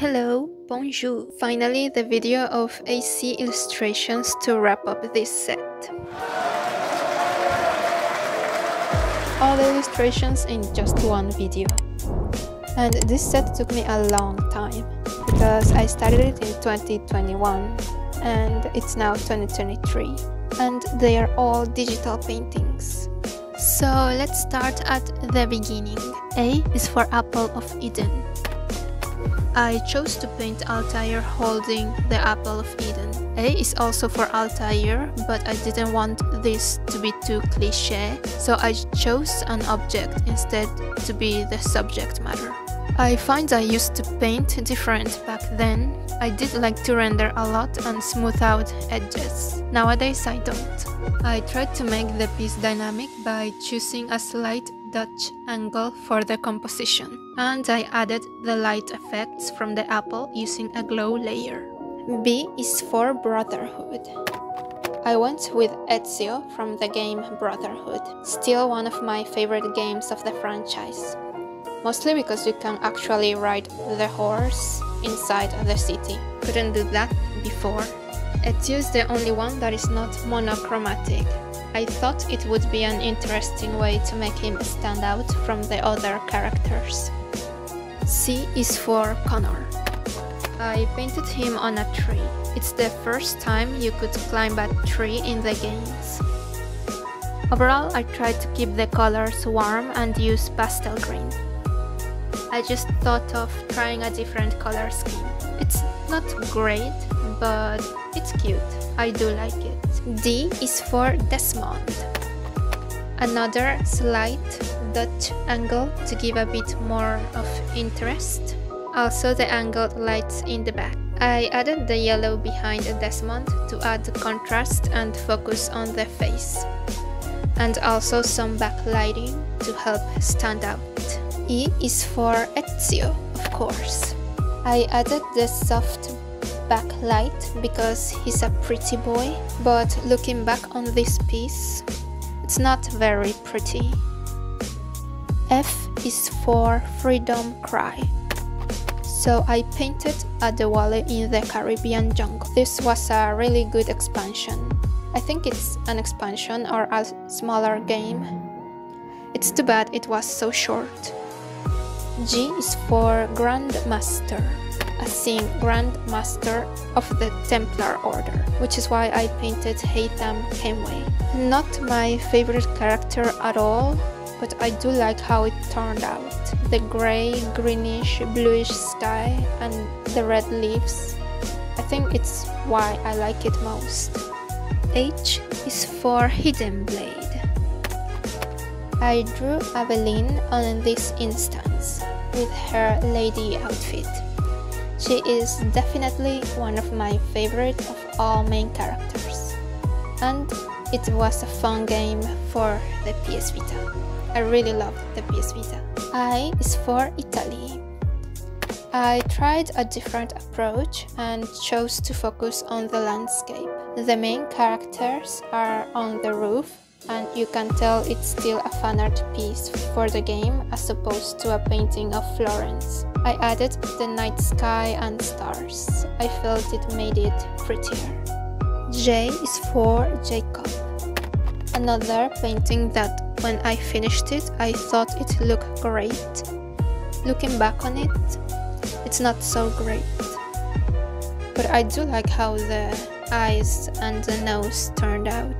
Hello, bonjour! Finally, the video of AC illustrations to wrap up this set. All the illustrations in just one video. And this set took me a long time, because I started it in 2021 and it's now 2023. And they are all digital paintings. So let's start at the beginning. A is for Apple of Eden. I chose to paint Altair holding the Apple of Eden. A is also for Altair, but I didn't want this to be too cliché, so I chose an object instead to be the subject matter. I find I used to paint different back then. I did like to render a lot and smooth out edges. Nowadays I don't. I tried to make the piece dynamic by choosing a slight Dutch angle for the composition, and I added the light effects from the apple using a glow layer. B is for Brotherhood. I went with Ezio from the game Brotherhood, still one of my favorite games of the franchise, mostly because you can actually ride the horse inside the city. Couldn't do that before. Ezio is the only one that is not monochromatic. I thought it would be an interesting way to make him stand out from the other characters. C is for Connor. I painted him on a tree. It's the first time you could climb a tree in the games. Overall, I tried to keep the colors warm and use pastel green. I just thought of trying a different color scheme. It's not great, but it's cute. I do like it. D is for Desmond. Another slight Dutch angle to give a bit more of interest. Also the angled lights in the back. I added the yellow behind Desmond to add contrast and focus on the face. And also some backlighting to help stand out. E is for Ezio, of course. I added the soft backlight because he's a pretty boy, but looking back on this piece, it's not very pretty. F is for Freedom Cry. So I painted Adewale in the Caribbean jungle. This was a really good expansion. I think it's an expansion or a smaller game. It's too bad it was so short. G is for Grandmaster, as in Grandmaster of the Templar Order, which is why I painted Haytham Kenway. Not my favorite character at all, but I do like how it turned out. The grey, greenish, bluish sky and the red leaves. I think it's why I like it most. H is for Hidden Blade. I drew Aveline on this instance, with her lady outfit. She is definitely one of my favorite of all main characters. And it was a fun game for the PS Vita. I really loved the PS Vita. I is for Italy. I tried a different approach and chose to focus on the landscape. The main characters are on the roof, and you can tell it's still a fan art piece for the game as opposed to a painting of Florence. I added the night sky and stars. I felt it made it prettier. J is for Jacob. Another painting that when I finished it, I thought it looked great. Looking back on it, it's not so great. But I do like how the eyes and the nose turned out.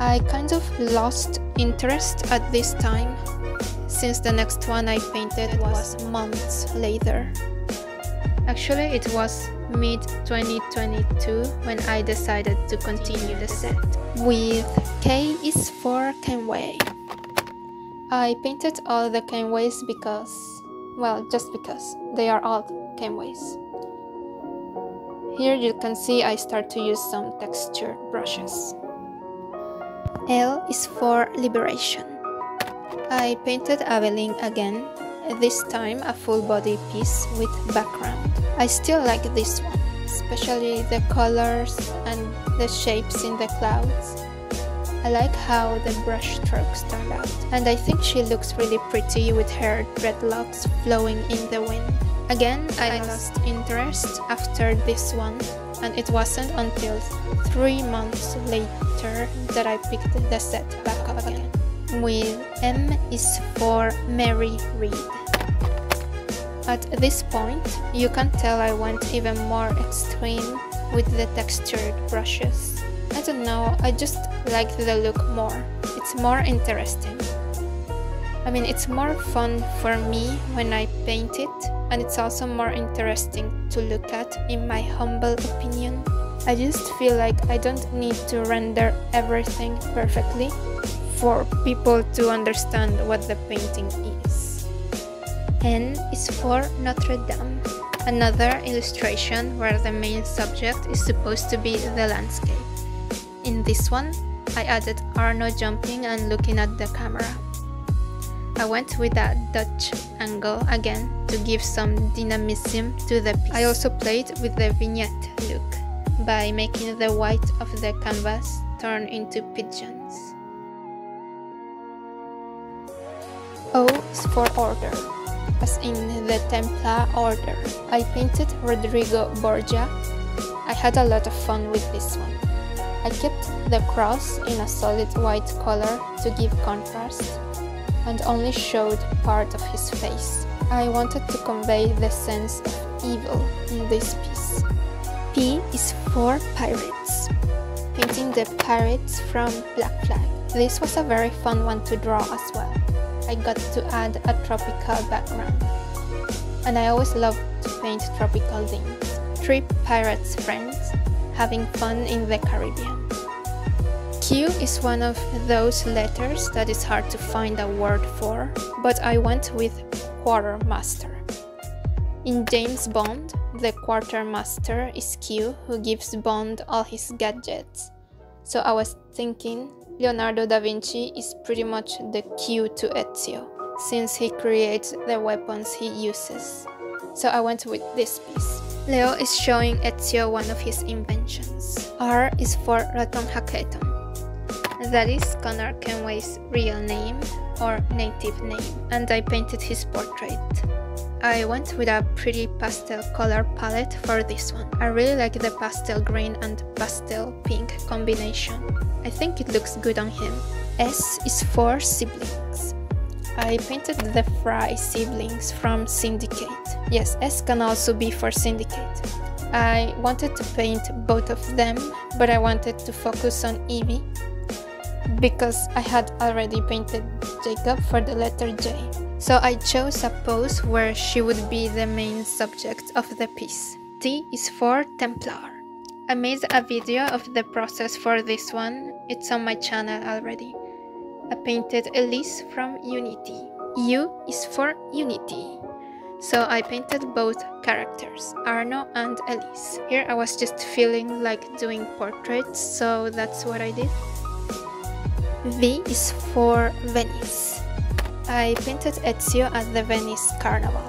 I kind of lost interest at this time, since the next one I painted was months later. Actually, it was mid-2022 when I decided to continue the set. With K is for Kenway. I painted all the Kenways because, well, just because, they are all Kenways. Here you can see I start to use some textured brushes. L is for Liberation. I painted Aveline again, this time a full body piece with background. I still like this one, especially the colors and the shapes in the clouds. I like how the brush strokes turned out, and I think she looks really pretty with her dreadlocks flowing in the wind. Again, I lost interest after this one, and it wasn't until 3 months later that I picked the set back up again. With M is for Mary Reed. At this point, you can tell I went even more extreme with the textured brushes. I don't know, I just like the look more. It's more interesting. I mean, it's more fun for me when I paint it, and it's also more interesting to look at, in my humble opinion. I just feel like I don't need to render everything perfectly for people to understand what the painting is. N is for Notre Dame. Another illustration where the main subject is supposed to be the landscape. In this one, I added Arno jumping and looking at the camera. I went with a Dutch angle again to give some dynamism to the piece. I also played with the vignette look by making the white of the canvas turn into pigeons. O is for order, as in the Templar order. I painted Rodrigo Borgia. I had a lot of fun with this one. I kept the cross in a solid white color to give contrast, and only showed part of his face. I wanted to convey the sense of evil in this piece. P is for pirates. Painting the pirates from Black Flag. This was a very fun one to draw as well. I got to add a tropical background, and I always loved to paint tropical things. Three pirates friends having fun in the Caribbean. Q is one of those letters that is hard to find a word for, but I went with quartermaster. In James Bond, the quartermaster is Q, who gives Bond all his gadgets. So I was thinking Leonardo da Vinci is pretty much the Q to Ezio, since he creates the weapons he uses. So I went with this piece. Leo is showing Ezio one of his inventions. R is for Ratonhaketon. That is Connor Kenway's real name or native name, and I painted his portrait. I went with a pretty pastel color palette for this one. I really like the pastel green and pastel pink combination. I think it looks good on him. S is for siblings. I painted the Fry siblings from Syndicate. Yes, S can also be for Syndicate. I wanted to paint both of them, but I wanted to focus on Evie, because I had already painted Jacob for the letter J. So I chose a pose where she would be the main subject of the piece. T is for Templar. I made a video of the process for this one, it's on my channel already. I painted Elise from Unity. U is for Unity. So I painted both characters, Arno and Elise. Here I was just feeling like doing portraits, so that's what I did. V is for Venice. I painted Ezio at the Venice Carnival.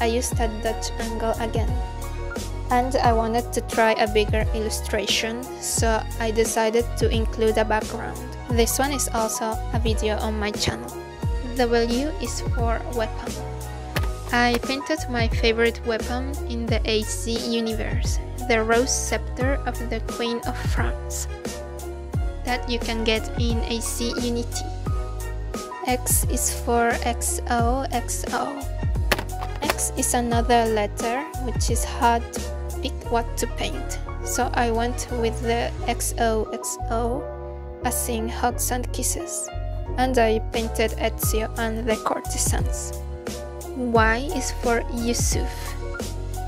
I used a Dutch angle again, and I wanted to try a bigger illustration, so I decided to include a background. This one is also a video on my channel. W is for weapon. I painted my favorite weapon in the AC universe, the Rose Scepter of the Queen of France, that you can get in AC Unity. X is for XOXO. X is another letter which is hard to pick what to paint, so I went with the XOXO, as in hugs and kisses, and I painted Ezio and the courtesans. Y is for Yusuf.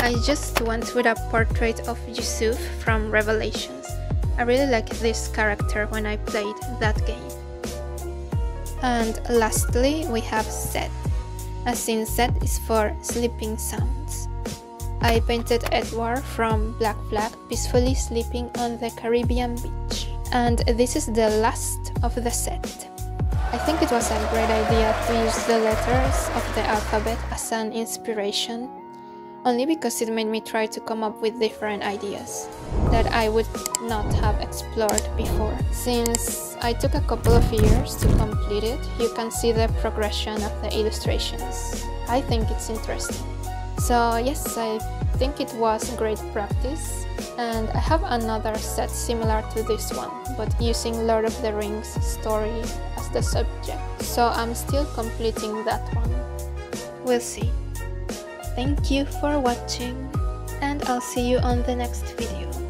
I just went with a portrait of Yusuf from Revelations. I really like this character when I played that game. And lastly, we have Z, as in Z is for sleeping sounds. I painted Edward from Black Flag peacefully sleeping on the Caribbean beach. And this is the last of the set. I think it was a great idea to use the letters of the alphabet as an inspiration, only because it made me try to come up with different ideas that I would not have explored before. Since I took a couple of years to complete it, you can see the progression of the illustrations. I think it's interesting. So yes, I think it was great practice, and I have another set similar to this one, but using Lord of the Rings story as the subject, so I'm still completing that one. We'll see. Thank you for watching, and I'll see you on the next video.